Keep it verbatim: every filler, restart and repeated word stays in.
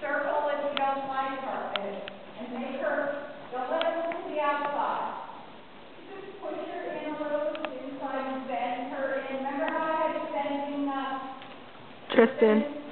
Circle with Joe's line carpet and make her the little to the outside. Just push her in a little to the inside and bend her in. Remember how I had bending up? Tristan.